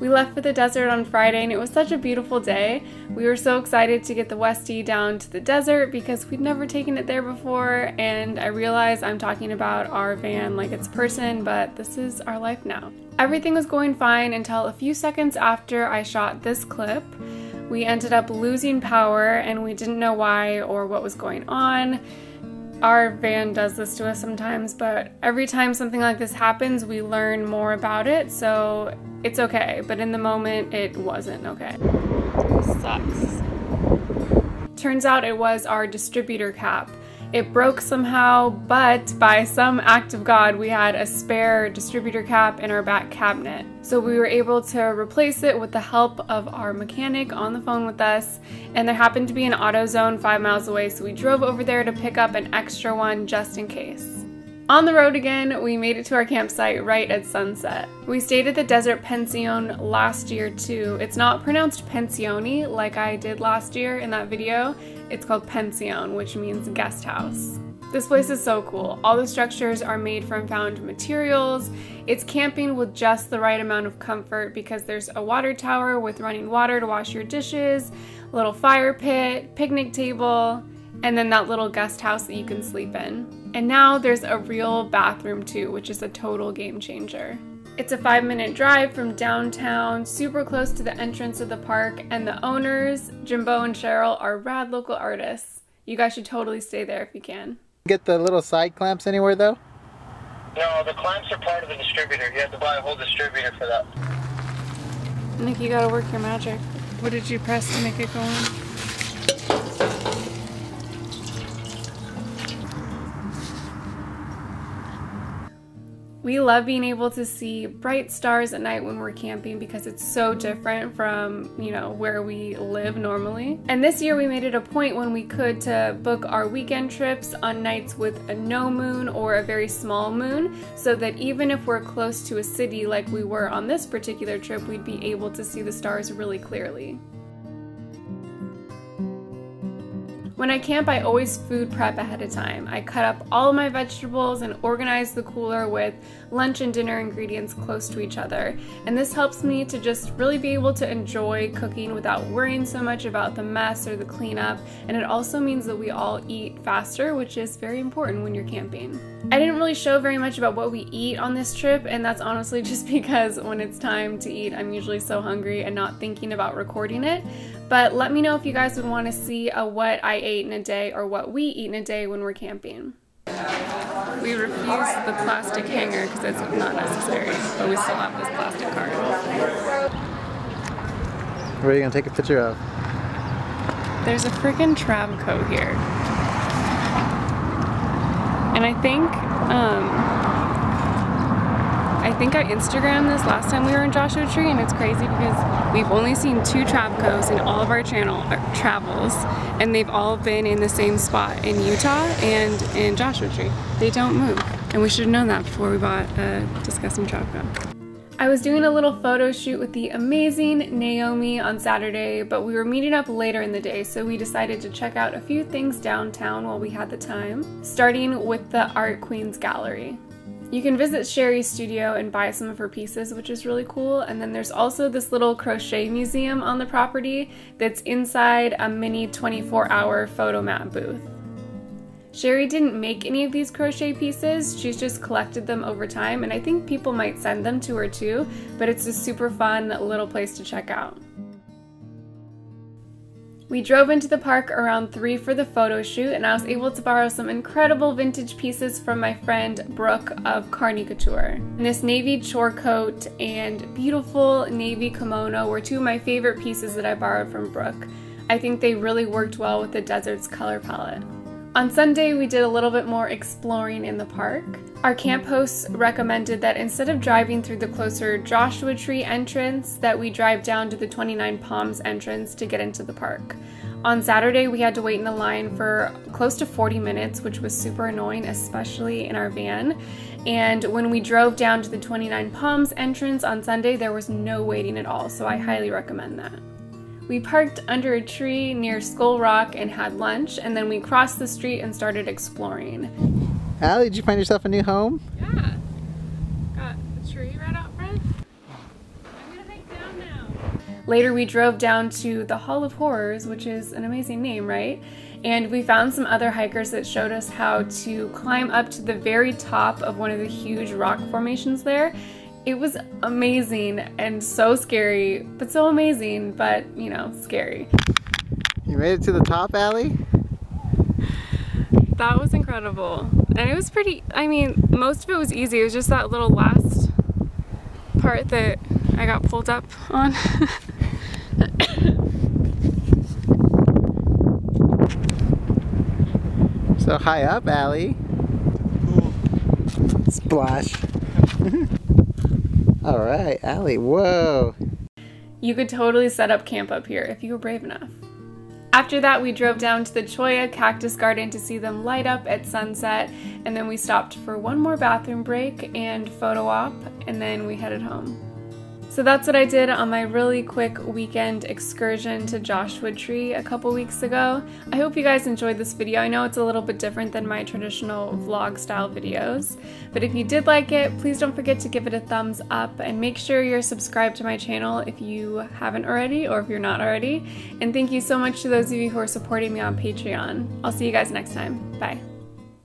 We left for the desert on Friday and it was such a beautiful day. We were so excited to get the Westie down to the desert because we'd never taken it there before, and I realize I'm talking about our van like it's person, but this is our life now. Everything was going fine until a few seconds after I shot this clip. We ended up losing power and we didn't know why or what was going on. Our van does this to us sometimes, but every time something like this happens, we learn more about it, so it's okay. But in the moment, it wasn't okay. Sucks. Turns out it was our distributor cap. It broke somehow, but by some act of God, we had a spare distributor cap in our back cabinet. So we were able to replace it with the help of our mechanic on the phone with us, and there happened to be an AutoZone 5 miles away, so we drove over there to pick up an extra one just in case. On the road again, we made it to our campsite right at sunset. We stayed at the Desert Pensione last year too. It's not pronounced Pensione like I did last year in that video. It's called Pensione, which means guest house. This place is so cool. All the structures are made from found materials. It's camping with just the right amount of comfort because there's a water tower with running water to wash your dishes, a little fire pit, picnic table, and then that little guest house that you can sleep in. And now there's a real bathroom too, which is a total game changer. It's a 5-minute drive from downtown, super close to the entrance of the park, and the owners, Jimbo and Cheryl, are rad local artists. You guys should totally stay there if you can. Get the little side clamps anywhere though? No, the clamps are part of the distributor. You have to buy a whole distributor for that. Nick, you gotta work your magic. What did you press to make it go on? We love being able to see bright stars at night when we're camping because it's so different from, you know, where we live normally. And this year we made it a point when we could to book our weekend trips on nights with a no moon or a very small moon, so that even if we're close to a city like we were on this particular trip, we'd be able to see the stars really clearly. When I camp, I always food prep ahead of time. I cut up all of my vegetables and organize the cooler with lunch and dinner ingredients close to each other. And this helps me to just really be able to enjoy cooking without worrying so much about the mess or the cleanup. And it also means that we all eat faster, which is very important when you're camping. I didn't really show very much about what we eat on this trip, and that's honestly just because when it's time to eat, I'm usually so hungry and not thinking about recording it. But let me know if you guys would want to see a what I ate in a day or what we eat in a day when we're camping. We refuse the plastic hanger because it's not necessary, but we still have this plastic card. What are you going to take a picture of? There's a freaking Travco here. And I think I Instagrammed this last time we were in Joshua Tree, and it's crazy because we've only seen 2 Travcos in all of our travels, and they've all been in the same spot in Utah and in Joshua Tree. They don't move, and we should have known that before we bought a disgusting Travco. I was doing a little photo shoot with the amazing Naomi on Saturday, but we were meeting up later in the day, so we decided to check out a few things downtown while we had the time, starting with the Art Queen's Gallery. You can visit Sherry's studio and buy some of her pieces, which is really cool, and then there's also this little crochet museum on the property that's inside a mini 24-hour photo mat booth. Sherry didn't make any of these crochet pieces, she's just collected them over time, and I think people might send them to her too, but it's a super fun little place to check out. We drove into the park around 3 for the photo shoot, and I was able to borrow some incredible vintage pieces from my friend Brooke of Carny Couture. And this navy chore coat and beautiful navy kimono were 2 of my favorite pieces that I borrowed from Brooke. I think they really worked well with the desert's color palette. On Sunday, we did a little bit more exploring in the park. Our camp hosts recommended that instead of driving through the closer Joshua Tree entrance, that we drive down to the 29 Palms entrance to get into the park. On Saturday, we had to wait in the line for close to 40 minutes, which was super annoying, especially in our van. And when we drove down to the 29 Palms entrance on Sunday, there was no waiting at all, so I highly recommend that. We parked under a tree near Skull Rock and had lunch, and then we crossed the street and started exploring. Allie, did you find yourself a new home? Yeah. Got a tree right out front. I'm gonna hike down now. Later we drove down to the Hall of Horrors, which is an amazing name, right? And we found some other hikers that showed us how to climb up to the very top of one of the huge rock formations there. It was amazing and so scary, but so amazing, but you know, scary. You made it to the top, Allie? That was incredible. And it was pretty, I mean, most of it was easy. It was just that little last part that I got pulled up on. So high up, Allie. Cool. Splash. All right, Allie, whoa. You could totally set up camp up here if you were brave enough. After that, we drove down to the Cholla Cactus Garden to see them light up at sunset, and then we stopped for one more bathroom break and photo op, and then we headed home. So that's what I did on my really quick weekend excursion to Joshua Tree a couple weeks ago. I hope you guys enjoyed this video. I know it's a little bit different than my traditional vlog style videos, but if you did like it, please don't forget to give it a thumbs up and make sure you're subscribed to my channel if you haven't already or if you're not already. And thank you so much to those of you who are supporting me on Patreon. I'll see you guys next time. Bye.